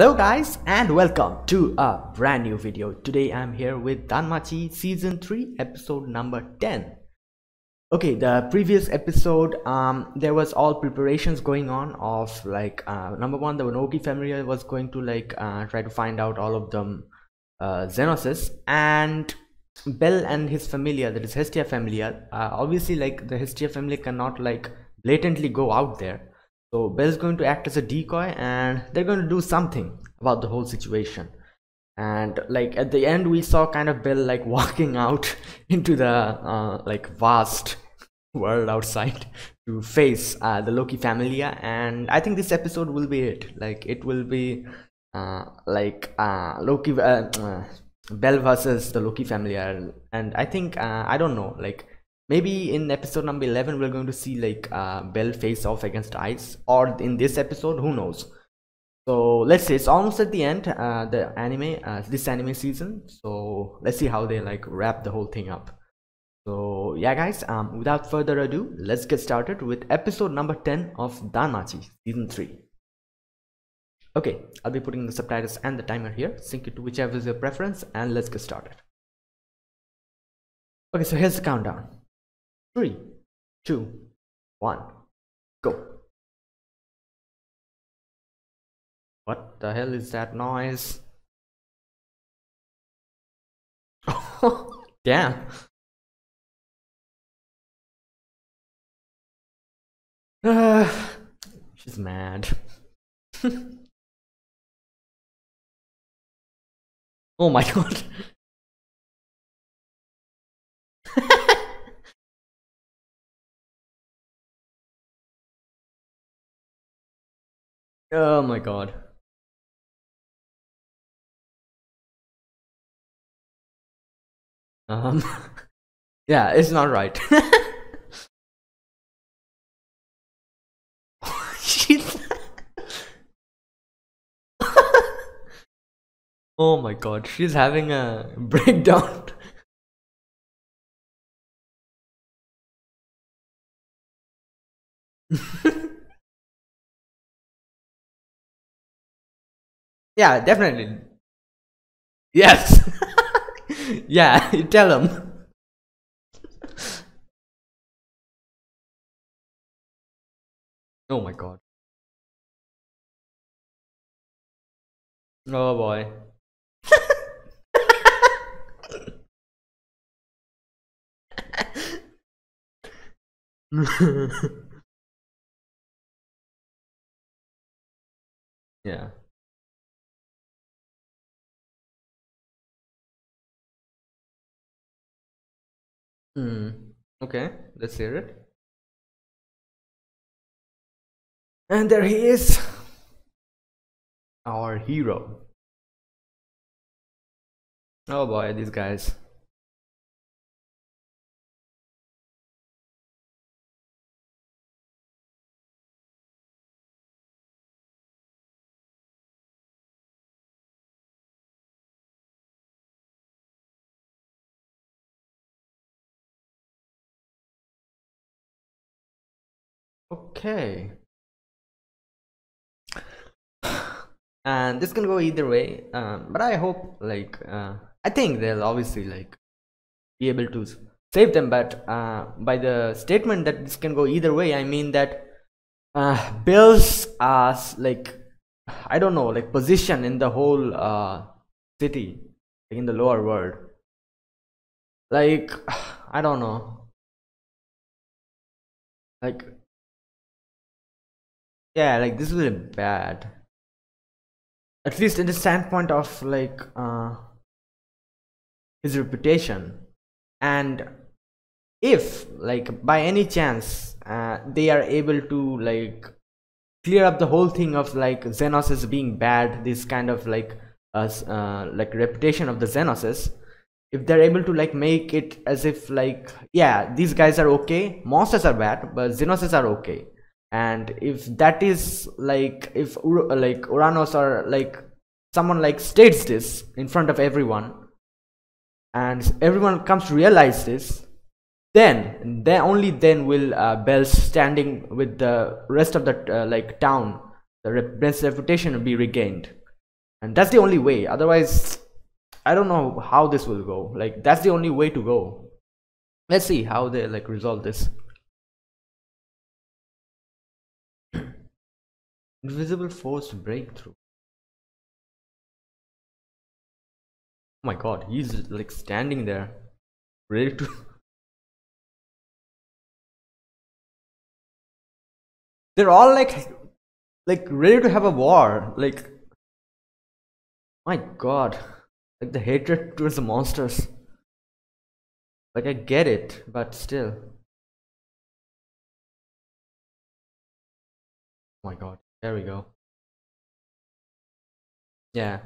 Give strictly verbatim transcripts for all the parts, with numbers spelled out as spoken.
Hello guys and welcome to a brand new video. Today I'm here with Danmachi season three episode number ten. Okay, the previous episode um there was all preparations going on of like uh, number one, the Noki family was going to like uh, try to find out all of them uh, Xenosis, and Bell and his familia, that is Hestia familia, uh, obviously like the Hestia family cannot like blatantly go out there. So Bell's going to act as a decoy and they're going to do something about the whole situation. And like at the end we saw kind of Bell like walking out into the uh, like vast world outside to face uh, the Loki familia, and I think this episode will be it. Like it will be uh, like uh, Loki uh, uh, Bell versus the Loki familia, and I think uh, I don't know, like maybe in episode number eleven, we're going to see like uh, Bell face off against Ais, or in this episode, who knows. So let's see, it's almost at the end, uh, the anime, uh, this anime season. So let's see how they like wrap the whole thing up. So yeah guys, um, without further ado, let's get started with episode number ten of Danmachi season three. Okay, I'll be putting the subtitles and the timer here, sync it to whichever is your preference, and let's get started. Okay, so here's the countdown. Three, two, one, go. What the hell is that noise? Damn. Uh, she's mad. Oh my god. Oh my god. Um, yeah, it's not right. Oh my god, she's having a breakdown. Yeah, definitely. Yes. Yeah, you tell them. Oh my god. Oh boy. Yeah. Hmm. Okay, let's hear it. And there he is, our hero. Oh boy, these guys. Okay, and this can go either way, um, but I hope like uh, I think they'll obviously like be able to save them, but uh, by the statement that this can go either way, I mean that uh, Bell's uh, like I don't know, like position in the whole uh, city, like in the lower world, like I don't know, like yeah, like this is bad, at least in the standpoint of like uh, his reputation. And if like by any chance uh, they are able to like clear up the whole thing of like Xenosis being bad, this kind of like uh, uh, like reputation of the Xenosis, if they're able to like make it as if like yeah, these guys are okay, monsters are bad, but Xenosis are okay. And if that is like, if like Uranos or like someone like states this in front of everyone, and everyone comes to realize this, then then only then will uh, Bell's standing with the rest of the uh, like town, the rest reputation will be regained. And that's the only way. Otherwise, I don't know how this will go. Like, that's the only way to go. Let's see how they like resolve this. Invisible force breakthrough. Oh my god, he's like standing there, ready to. They're all like, like ready to have a war. Like, my god, like the hatred towards the monsters. Like I get it, but still. Oh my god, there we go. Yeah.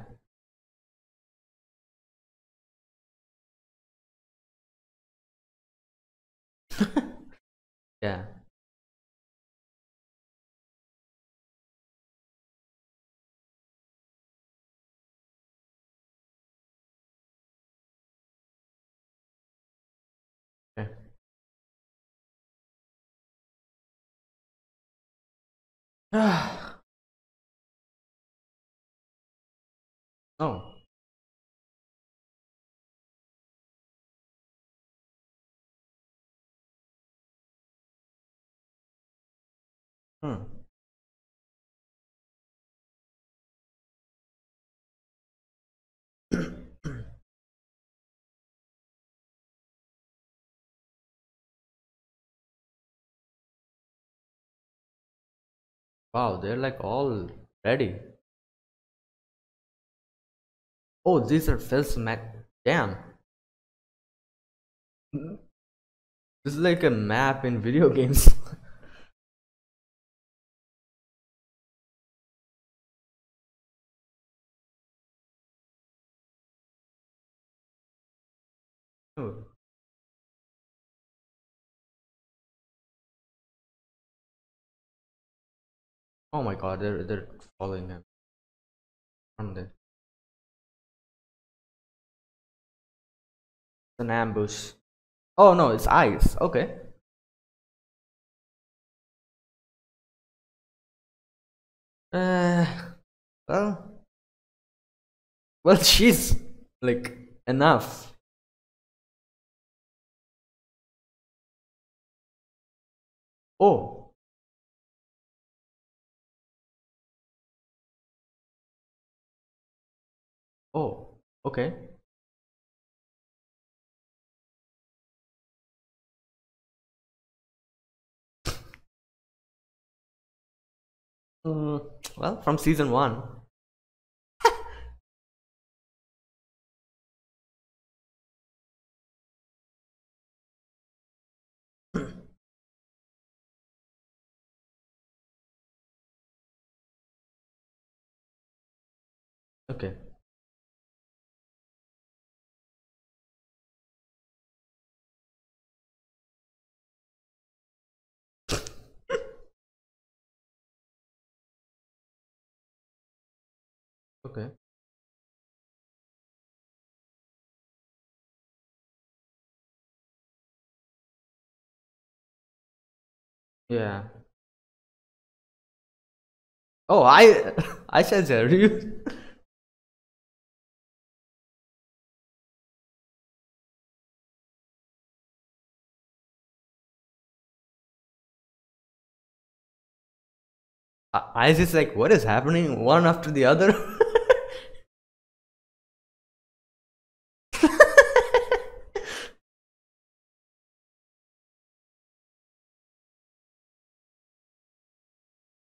Yeah. Oh. Hmm. Wow, they're like all ready. Oh, these are Phil's map. Damn. This is like a map in video games. Oh. Oh my god, they're they're following him. Aren't they? It's an ambush. Oh no, it's Ais. Okay. Uh well. Well, she's like enough. Oh. Oh, okay. Uh, well, from season one. Okay. Okay. Yeah. Oh, I I said that, Ryu. I, I was just like, what is happening one after the other?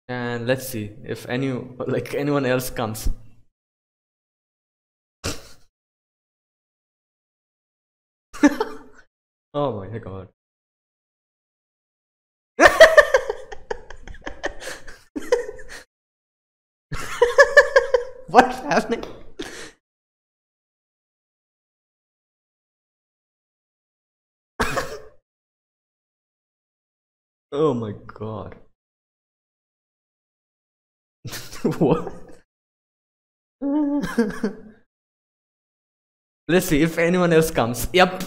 And let's see if any like anyone else comes. Oh my god. What's happening? Oh my god. What? Let's see if anyone else comes. Yep.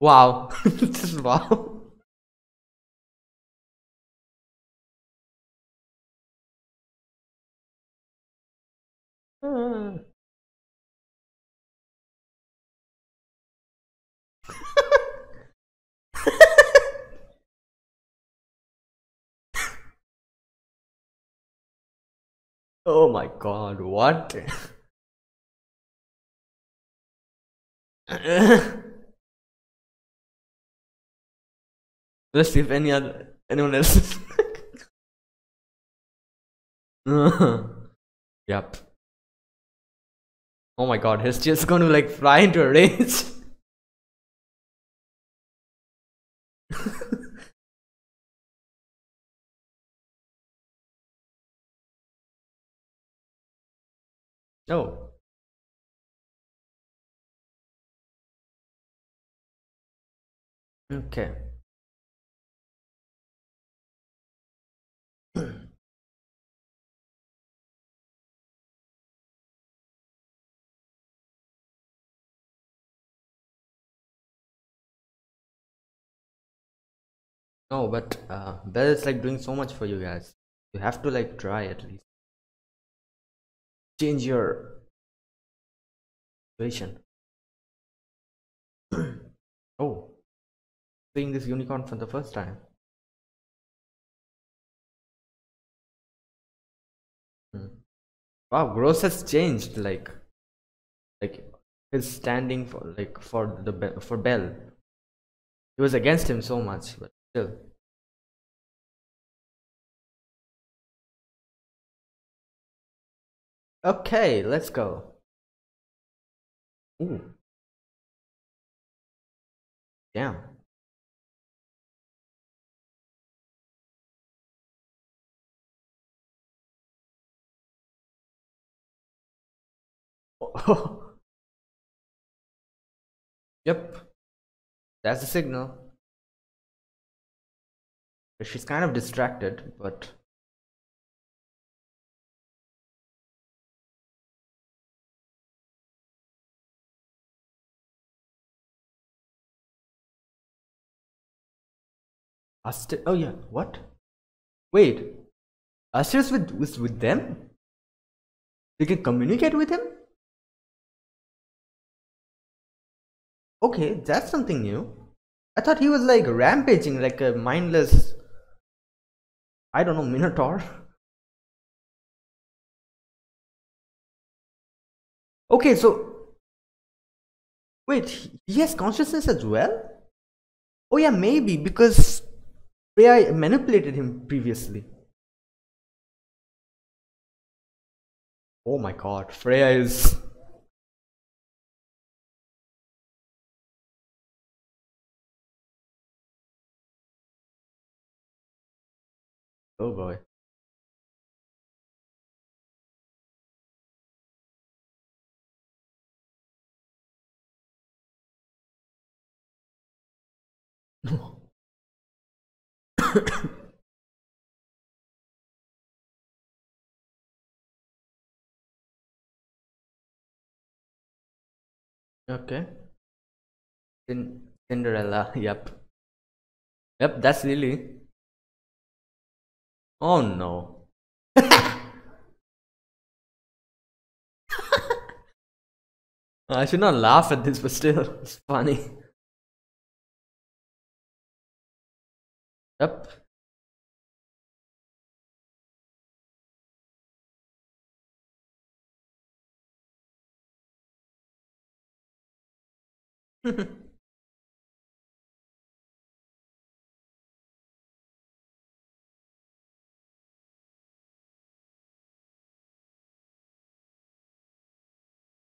Wow. Just wow. Uh. Oh my god, what? Let's see if any other anyone else is Yep. Oh my god, he's just gonna like fly into a rage. No. Okay. No, but uh, Bell is like doing so much for you guys. You have to like try at least. Change your situation. Oh, seeing this unicorn for the first time. Hmm. Wow, Gross has changed. Like, like his standing for like for the for Bell. He was against him so much, but still. Okay, let's go. Ooh. Damn. Oh. Yep. That's the signal. She's kind of distracted, but Aster oh yeah, what? Wait, Asterius with was with them? They can communicate with him? Okay, that's something new. I thought he was like rampaging like a mindless, I don't know, Minotaur. Okay, so wait, he has consciousness as well? Oh yeah, maybe because Freya manipulated him previously. Oh my god, Freya is... Oh boy. Okay. Cin Cinderella, yep. Yep, that's Lily. Oh no. I should not laugh at this, but still, it's funny. Yep.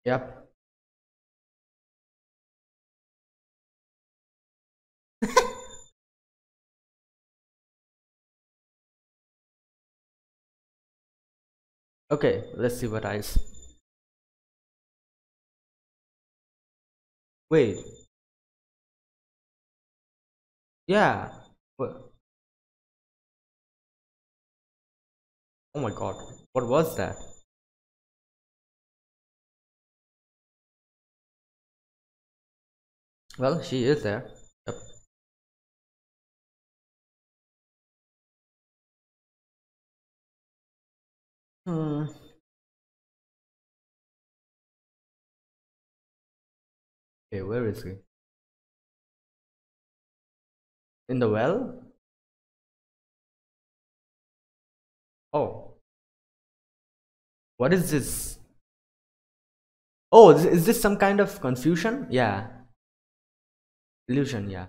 Yep. Okay, let's see what Ais. Wait. Yeah. What? Oh my god. What was that? Well, she is there. Yep. Hmm. Okay, where is he? In the well? Oh. What is this? Oh, is this some kind of confusion? Yeah. Illusion, yeah.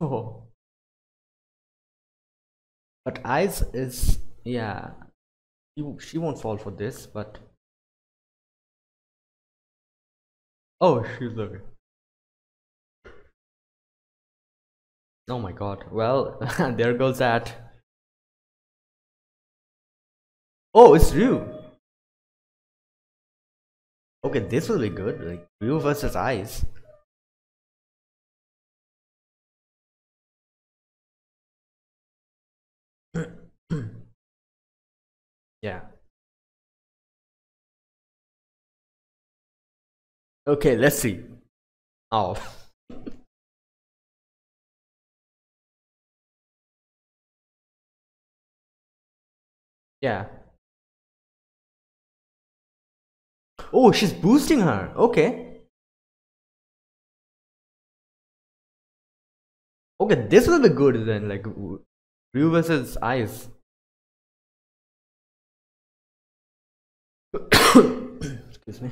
Oh. But Ais is, yeah. You, she won't fall for this, but. Oh, she's okay. Oh my god. Well, there goes that. Oh, it's Ryu. Okay, this will be good. Like Ryu versus Ais. Yeah. Okay, let's see. Oh. Yeah. Oh, she's boosting her. Okay. Okay, this will be good then. Like Ryu versus Ais. Excuse me.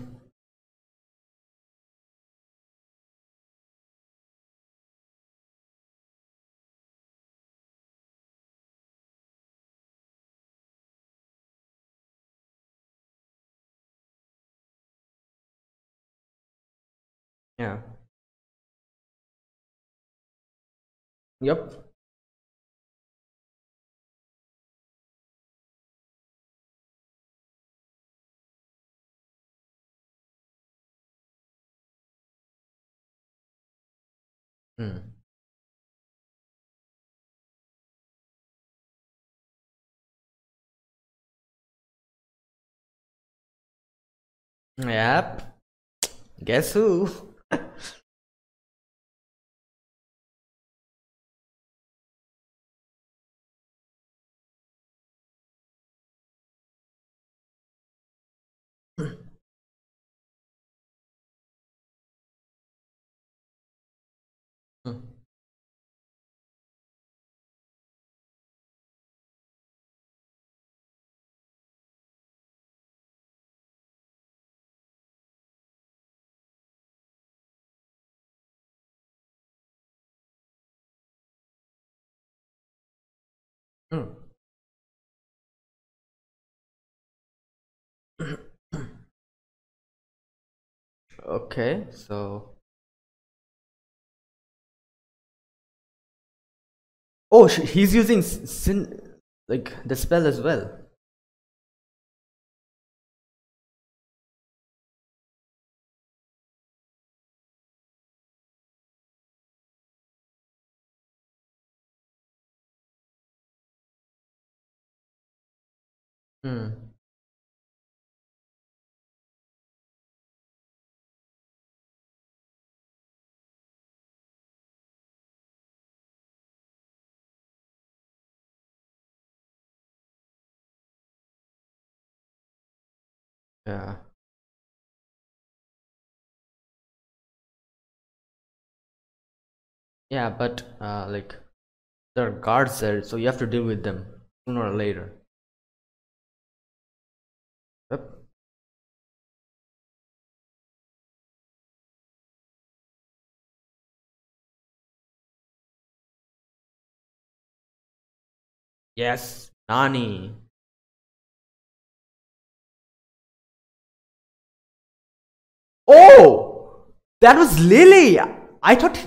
Yeah. Yep. Hmm. Yep. Guess who? hmm. Okay, so oh, she, he's using sin like the spell as well. Hmm. Yeah. Yeah, but uh, like there are guards there, so you have to deal with them sooner or later. Yep. Yes, Nani. Oh, that was Lily. I thought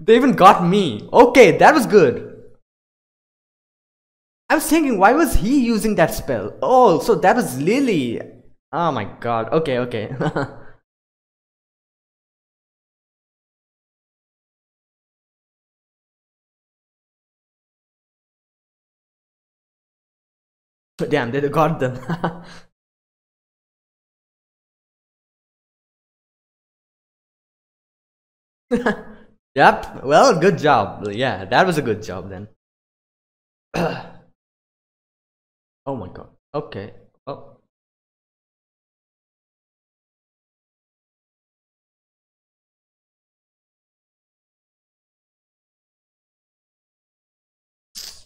they even got me. Okay, that was good. I was thinking, why was he using that spell? Oh, so that was Lily. Oh my god. Okay, okay. Damn, they got them. Yep. Well, good job. Yeah, that was a good job then. Oh my god. Okay. Well.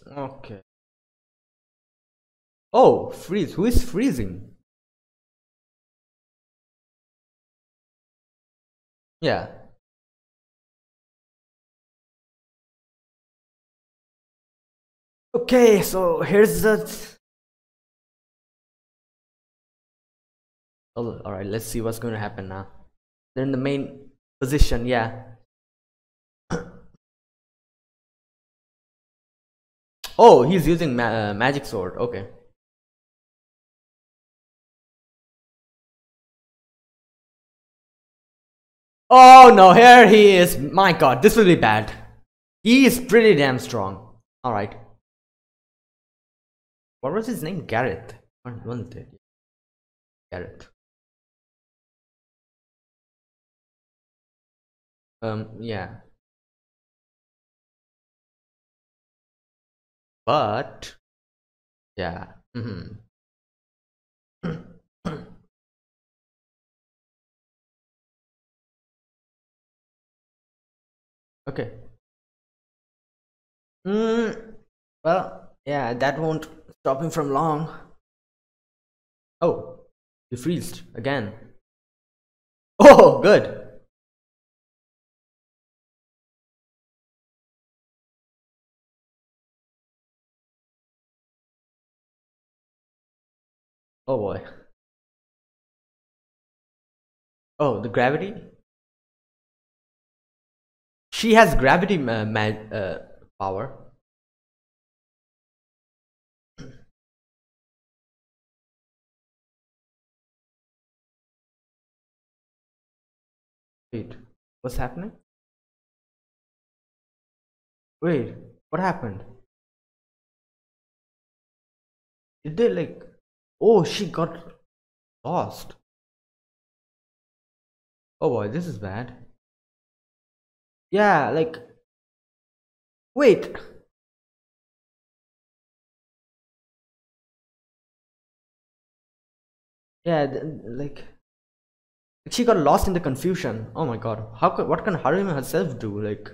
Okay. Oh, freeze. Who is freezing? Yeah. Okay, so here's that. Oh, all right, let's see what's going to happen now. They're in the main position, yeah. Oh, he's using ma uh, magic sword. Okay. Oh no, here he is. My god, this will be bad. He is pretty damn strong. All right. What was his name? Gareth. Wasn't it? Gareth. Um, yeah. But yeah. Mm-hmm. Okay. Mm, well, yeah, that won't stop him from long. Oh, he freezed again. Oh, good. Oh boy. Oh, the gravity? She has gravity ma ma uh, power. Wait, what's happening? Wait, what happened? Did they like... Oh, she got lost. Oh boy, this is bad. Yeah, like... Wait! Yeah, like... She got lost in the confusion. Oh my god. How could, what can Haruhime herself do? Like...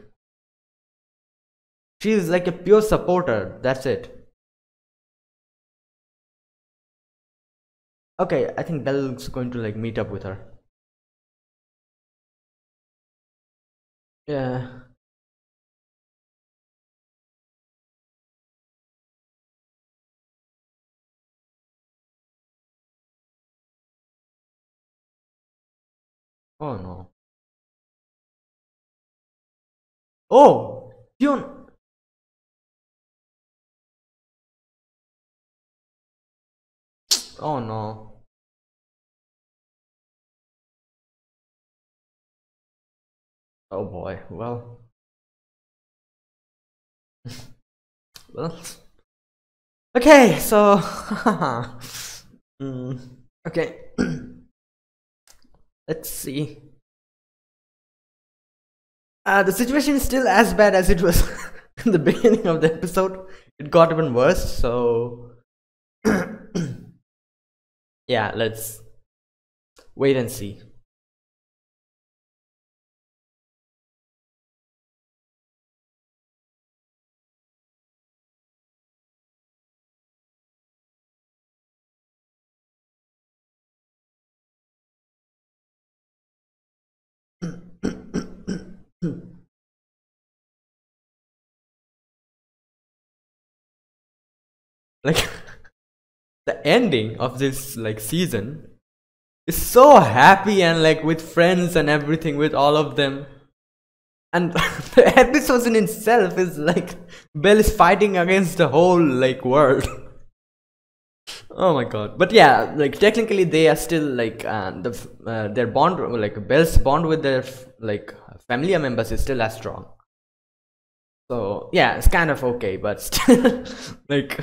She is like a pure supporter. That's it. Okay, I think Bell's going to like meet up with her. Yeah. Oh no. Oh, Tiona. Oh no. Oh boy, well. Well. Okay, so. mm, okay. Let's see. Uh, the situation is still as bad as it was in the beginning of the episode. It got even worse, so. Yeah, let's wait and see. Like the ending of this like season is so happy and like with friends and everything with all of them, and the episode in itself is like Bell is fighting against the whole like world. Oh my god. But yeah, like technically they are still like uh, the uh, their bond, like Bell's bond with their like family members is still as strong, so yeah, it's kind of okay, but still like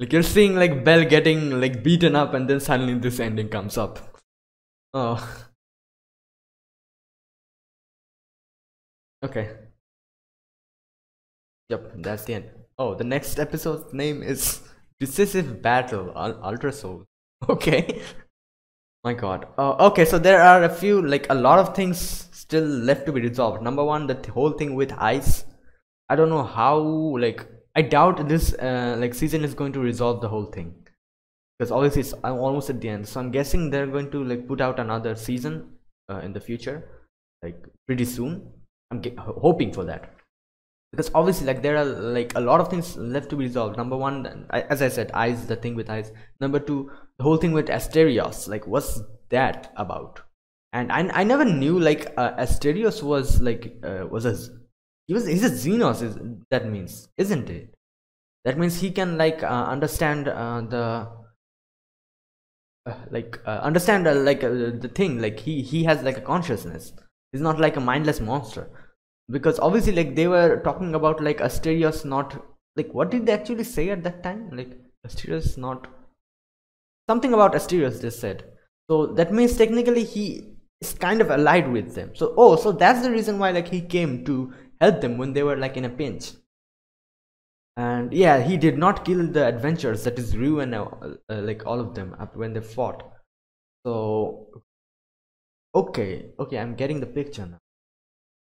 Like you're seeing like Bell getting like beaten up and then suddenly this ending comes up. Oh. Okay. Yep, that's the end. Oh, the next episode's name is Decisive battle, Ultra Soul. Okay. My god. Uh, okay, so there are a few, like a lot of things still left to be resolved. Number one, the th whole thing with Ais. I don't know how, like, I doubt this uh, like season is going to resolve the whole thing. Because obviously it's almost at the end. So I'm guessing they're going to like put out another season uh, in the future. Like pretty soon. I'm get hoping for that. Because obviously like there are like a lot of things left to be resolved. Number one, as I said, Ais, the thing with Ais. Number two, the whole thing with Asterius. Like what's that about? And I, I never knew like uh, Asterius was like uh, was a he was he's a Xenos, that means, isn't it? That means he can like uh, understand uh, the uh, like uh, understand uh, like uh, the thing, like he he has like a consciousness. He's not like a mindless monster. Because obviously like they were talking about like Asterius not, like what did they actually say at that time? Like Asterius not, something about Asterius they said. So that means technically he is kind of allied with them. So oh, so that's the reason why like he came to help them when they were like in a pinch. And yeah, he did not kill the adventurers, that is Ryu and uh, uh, like all of them up when they fought. So okay, okay, I'm getting the picture now.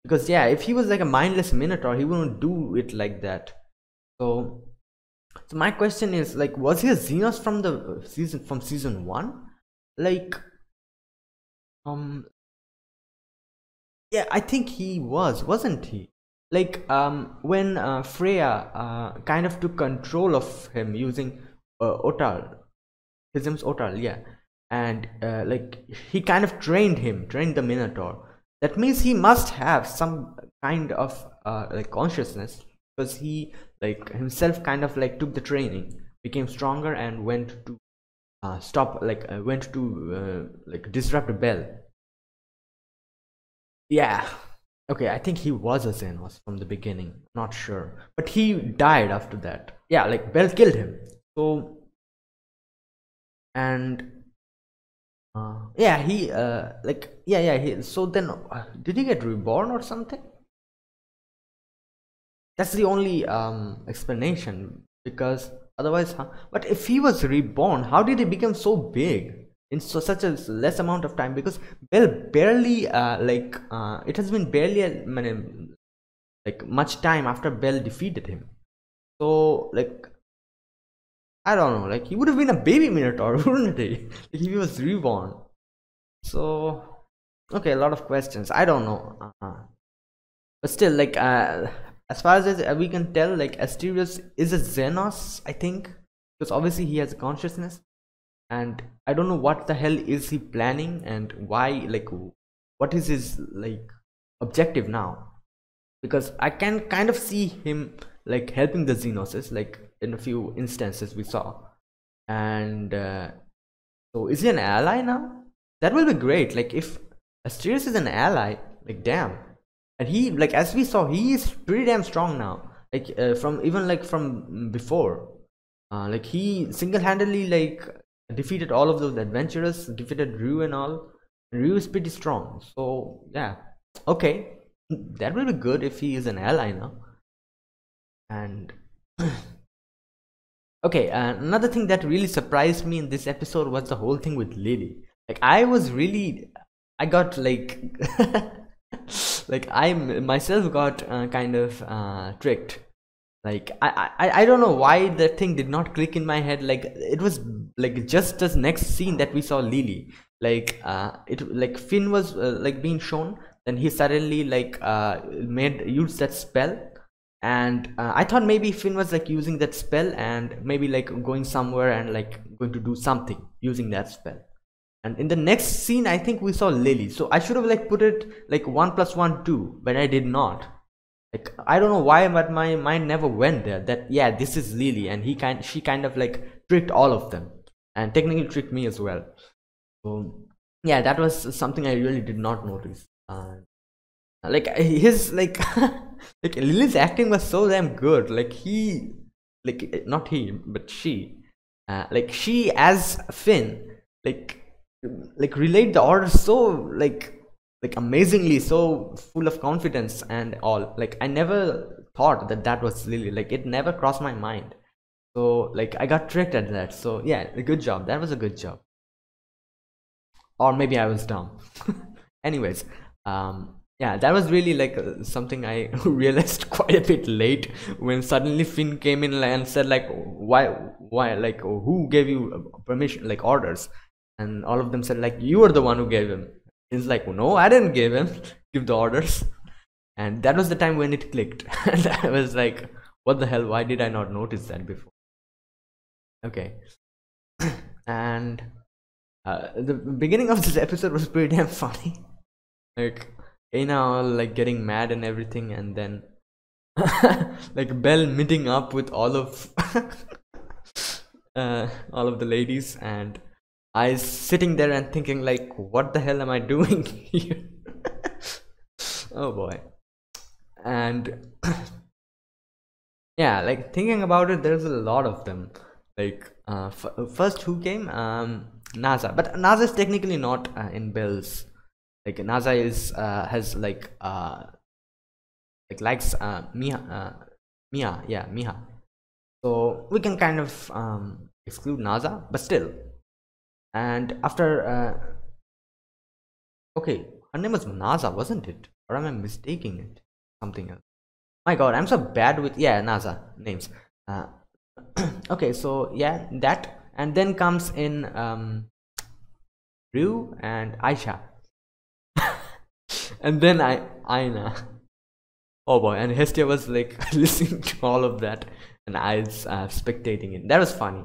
Because yeah, if he was like a mindless minotaur, he wouldn't do it like that. So, so my question is like, was he a Xenos from the season from season one? Like, um, yeah, I think he was, wasn't he? Like, um, when uh, Freya uh, kind of took control of him using uh, Ottar, his name's Ottar, yeah, and uh, like he kind of trained him, trained the minotaur. That means he must have some kind of uh, like consciousness, because he like himself kind of like took the training, became stronger, and went to uh, stop like uh, went to uh, like disrupt the Bell. Yeah, okay, I think he was a Xenos from the beginning, not sure, but he died after that. Yeah, like Bell killed him. So and Uh, yeah, he uh, like yeah yeah he, so then uh, did he get reborn or something? That's the only um, explanation, because otherwise huh? But if he was reborn, how did he become so big in so, such a less amount of time? Because Bell barely uh, like uh, it has been barely I mean, like much time after Bell defeated him. So like I don't know, like he would have been a baby minotaur, wouldn't he? Like he was reborn. So okay, a lot of questions, I don't know. Uh-huh. But still, like uh, as far as uh, we can tell, like Asterius is a Xenos, I think, because obviously he has a consciousness, and I don't know what the hell is he planning and why, like what is his like objective now, because I can kind of see him like helping the Xenosis, like in a few instances we saw. And uh, so is he an ally now? That will be great, like if Asterius is an ally, like damn. And he, like as we saw, he is pretty damn strong now, like uh, from even like from before uh, like he single-handedly like defeated all of those adventurers, defeated Ryu and all, and Ryu is pretty strong. So yeah, okay, that will be good if he is an ally now. And okay, uh, another thing that really surprised me in this episode was the whole thing with Lily. Like I was really, I got like, like I myself got uh, kind of uh, tricked. Like I, I, I don't know why the thing did not click in my head. Like it was like just this next scene that we saw Lily. Like uh, it like Finn was uh, like being shown, then he suddenly like uh, made used that spell. And uh, I thought maybe Finn was like using that spell and maybe like going somewhere and like going to do something using that spell. And in the next scene, I think we saw Lily. So I should have like put it like one plus one two, but I did not. Like I don't know why, but my mind never went there. That yeah, this is Lily, and he kind she kind of like tricked all of them, and technically tricked me as well. So yeah, that was something I really did not notice. Uh, like his like. Like Lily's acting was so damn good. Like he, like not he, but she, uh, like she as Finn, like like relayed the order so like like amazingly, so full of confidence and all. Like I never thought that that was Lily. Like it never crossed my mind. So like I got tricked at that. So yeah, good job. That was a good job. Or maybe I was dumb. Anyways, um, yeah, that was really like uh, something I realized quite a bit late, when suddenly Finn came in and said like, why, why, like, who gave you permission, like orders? And all of them said like, you were the one who gave him. He's like, no, I didn't give him, give the orders. And that was the time when it clicked. And I was like, what the hell, why did I not notice that before? Okay. And uh, the beginning of this episode was pretty damn funny. Like Eina all like getting mad and everything, and then like Bell meeting up with all of uh, all of the ladies, and I was sitting there and thinking like, what the hell am I doing here? Oh boy. And yeah, like thinking about it, there's a lot of them. Like uh, f first who came? Um, Naaza. But Naaza is technically not uh, in Bell's. Like Naaza is uh, has like uh, like likes uh, Mia, uh, Mia, yeah, Mia. So we can kind of um, exclude Naaza, but still. And after uh, okay, her name was Naaza, wasn't it? Or am I mistaking it? Something else. My God, I'm so bad with yeah Naaza names. Uh, okay, so yeah, that, and then comes in um, Ryu and Aisha. And then I Aina. Oh boy, and Hestia was like listening to all of that, and I was uh, spectating it. That was funny.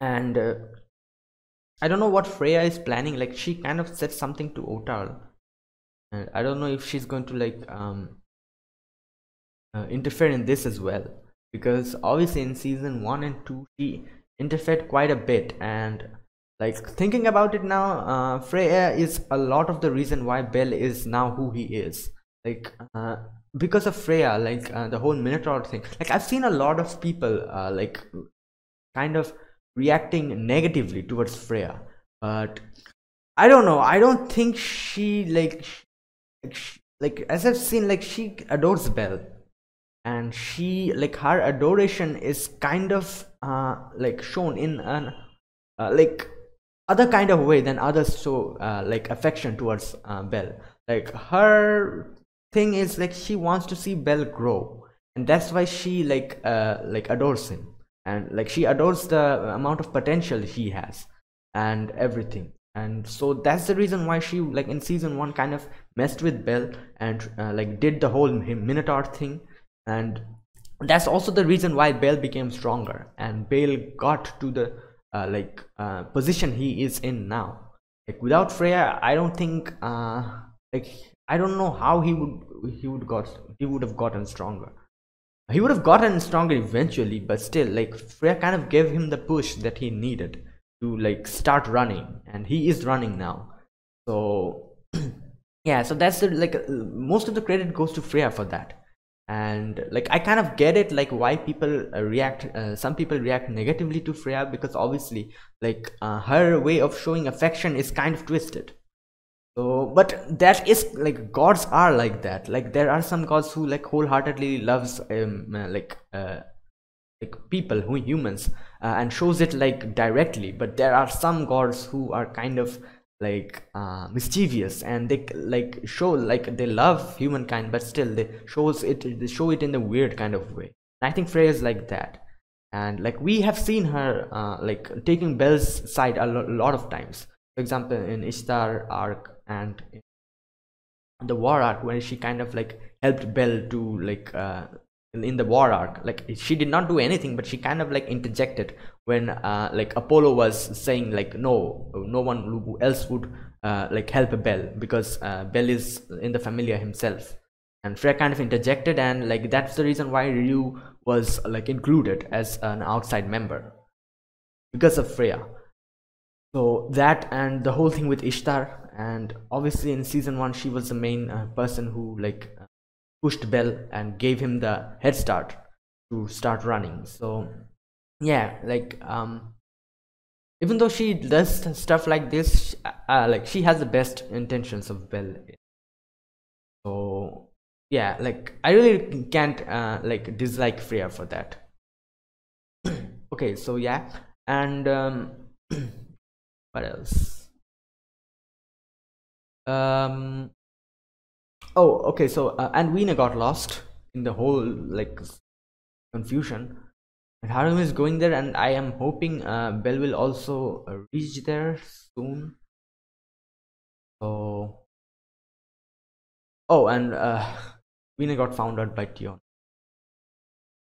And uh, I don't know what Freya is planning. Like she kind of said something to Ottar, and I don't know if she's going to like um, uh, interfere in this as well, because obviously in season one and two she interfered quite a bit. And like thinking about it now, uh, Freya is a lot of the reason why Bell is now who he is. Like uh, because of Freya, like uh, the whole Minotaur thing. Like I've seen a lot of people uh, like kind of reacting negatively towards Freya, but I don't know. I don't think she like she, like as I've seen, like she adores Bell, and she like her adoration is kind of uh, like shown in an uh, like. other kind of way than others show uh, like affection towards uh, Bell. Like her thing is like she wants to see Bell grow, and that's why she like uh, like adores him, and like she adores the amount of potential he has and everything. And so that's the reason why she like in season one kind of messed with Bell and uh, like did the whole Minotaur thing. And that's also the reason why Bell became stronger, and Bell got to the Uh, like uh, position he is in now. Like without Freya, I don't think uh, like I don't know how he would he would got he would have gotten stronger. He would have gotten stronger eventually, but still, like Freya kind of gave him the push that he needed to like start running, and he is running now. So yeah, so that's the, like uh, most of the credit goes to Freya for that. And like I kind of get it, like why people uh, react uh, some people react negatively to Freya, because obviously like uh, her way of showing affection is kind of twisted. So but that is like gods are like that. Like there are some gods who like wholeheartedly loves um, uh, like uh, like people who humans uh, and shows it like directly, but there are some gods who are kind of like uh, mischievous, and they like show like they love humankind, but still they shows it they show it in a weird kind of way. And I think Freya is like that, and like we have seen her uh, like taking Bell's side a lo lot of times. For example, in Ishtar arc and in the war arc, where she kind of like helped Bell to like uh, in the war arc, like she did not do anything, but she kind of like interjected when uh, like Apollo was saying like no no one else would uh, like help Bell, because uh, Bell is in the familiar himself. And Freya kind of interjected, and like that's the reason why Ryu was like included as an outside member, because of Freya. So that, and the whole thing with Ishtar, and obviously in season one she was the main uh, person who like pushed Bell and gave him the head start to start running. So yeah, like um even though she does stuff like this, uh, like she has the best intentions of Bell. So yeah, like I really can't uh, like dislike Freya for that. Okay, so yeah, and um, what else? Um, oh, okay, so uh, and Wiene got lost in the whole like confusion. And Haruhime is going there, and I am hoping uh, Bell will also reach there soon. So, oh, and uh, Wiene got found out by Tiona.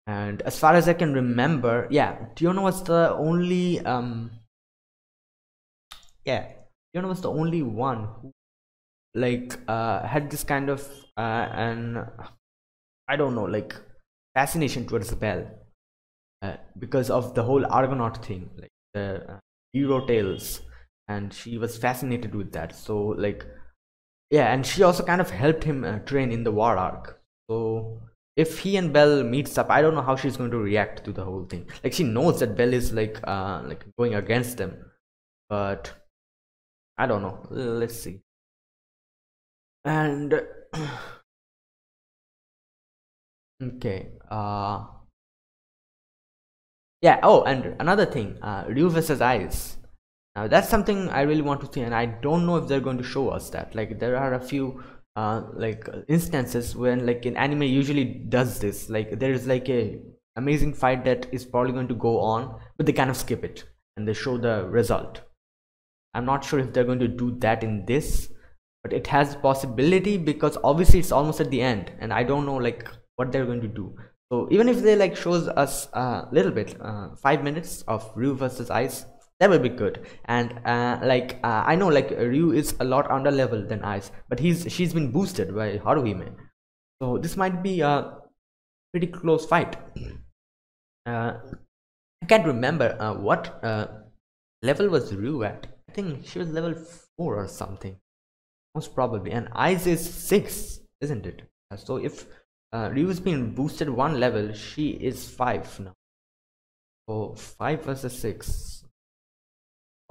And as far as I can remember, yeah, Tiona was the only, um, yeah, Tiona was the only one who, like, uh, had this kind of, uh, an, I don't know, like, fascination towards Bell. Uh, because of the whole Argonaut thing, like the uh, hero tales, and she was fascinated with that. So like, yeah, and she also kind of helped him uh, train in the war arc. So if he and Bell meets up, I don't know how she's going to react to the whole thing. Like, she knows that Bell is like uh, like going against them, but I don't know. Let's see. And okay. Uh, Yeah, oh, and another thing, uh, Ryu versus Ais. Now, that's something I really want to see, and I don't know if they're going to show us that. Like, there are a few, uh, like, instances when, like, an anime usually does this. Like, there is, like, a amazing fight that is probably going to go on, but they kind of skip it, and they show the result. I'm not sure if they're going to do that in this, but it has possibility, because obviously it's almost at the end, and I don't know, like, what they're going to do. So even if they like shows us a uh, little bit, uh, five minutes of Ryu versus Ais, that will be good. And uh, like uh, I know like Ryu is a lot under level than Ais, but he's she's been boosted by Haruhime. So this might be a pretty close fight. Uh, I can't remember uh, what uh, level was Ryu at. I think she was level four or something, most probably. And Ais is six, isn't it? So if Uh, Ryu's been boosted one level, she is five now. So five versus six.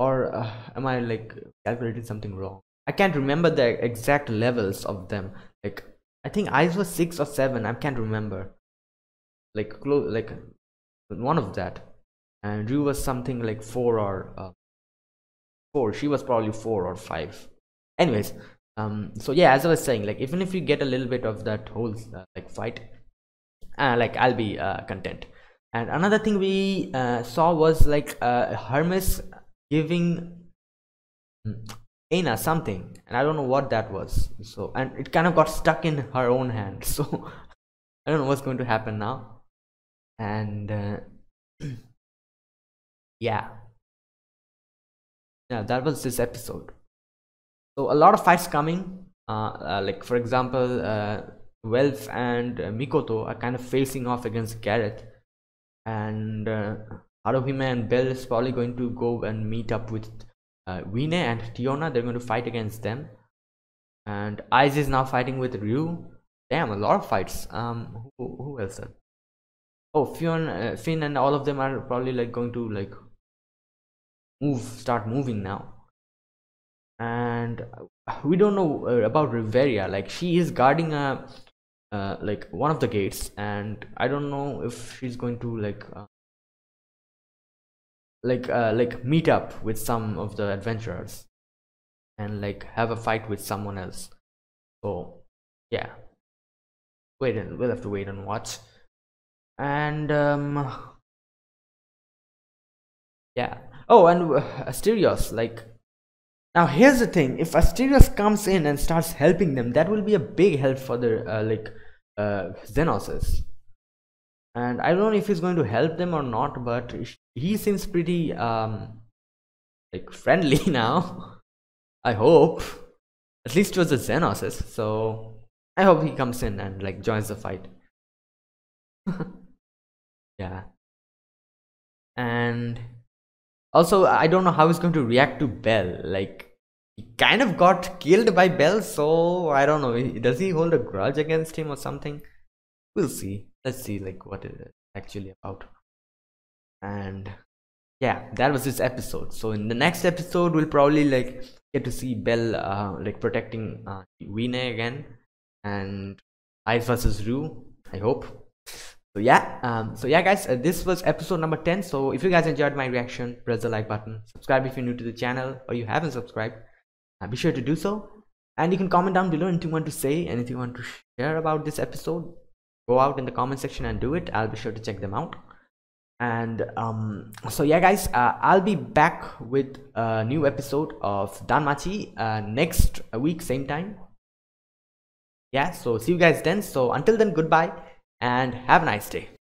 Or uh, am I like calculating something wrong? I can't remember the exact levels of them. Like, I think Ais was six or seven. I can't remember. Like close, like one of that. And Ryu was something like four or uh, four. She was probably four or five. Anyways. Um, so yeah, as I was saying, like even if we get a little bit of that whole uh, like fight, uh, like I'll be uh, content. And another thing we uh, saw was like uh, Hermes giving Eina something, and I don't know what that was. So, and it kind of got stuck in her own hand. So I don't know what's going to happen now. And uh, yeah, yeah, that was this episode. So a lot of fights coming, uh, uh, like for example, uh, Welf and uh, Mikoto are kind of facing off against Gareth, and uh, Haruhime and Bell is probably going to go and meet up with uh, Wiene and Tiona. They're going to fight against them, and Ais is now fighting with Ryu. Damn, a lot of fights. Um, who, who else? Are? Oh, Fionn, uh, Finn, and all of them are probably like going to like move, start moving now. And we don't know uh, about Riveria. Like, she is guarding a uh, like one of the gates, and I don't know if she's going to like uh, like uh, like meet up with some of the adventurers and like have a fight with someone else. So yeah, wait, and we'll have to wait and watch. And um yeah, oh, and Asterius, like. Now here's the thing, if Asterius comes in and starts helping them, that will be a big help for the uh, like uh, Xenosis. And I don't know if he's going to help them or not, but he seems pretty um, like friendly now. I hope. At least it was a Xenosis, so I hope he comes in and like joins the fight. Yeah. And also, I don't know how he's going to react to Bell. Like, he kind of got killed by Bell, so I don't know. Does he hold a grudge against him or something? We'll see. Let's see, like, what it's actually about. And yeah, that was this episode. So in the next episode, we'll probably like get to see Bell uh, like protecting uh, Wiene again, and Ais versus Ryu. I hope. So yeah, um, so yeah guys, uh, this was episode number ten. So if you guys enjoyed my reaction, press the like button, subscribe if you're new to the channel or you haven't subscribed, uh, be sure to do so. And you can comment down below anything you want to say, anything you want to share about this episode, go out in the comment section and do it. I'll be sure to check them out. And um, so yeah guys, uh, I'll be back with a new episode of Danmachi uh, next week, same time. Yeah, so see you guys then. So until then, goodbye. And have a nice day.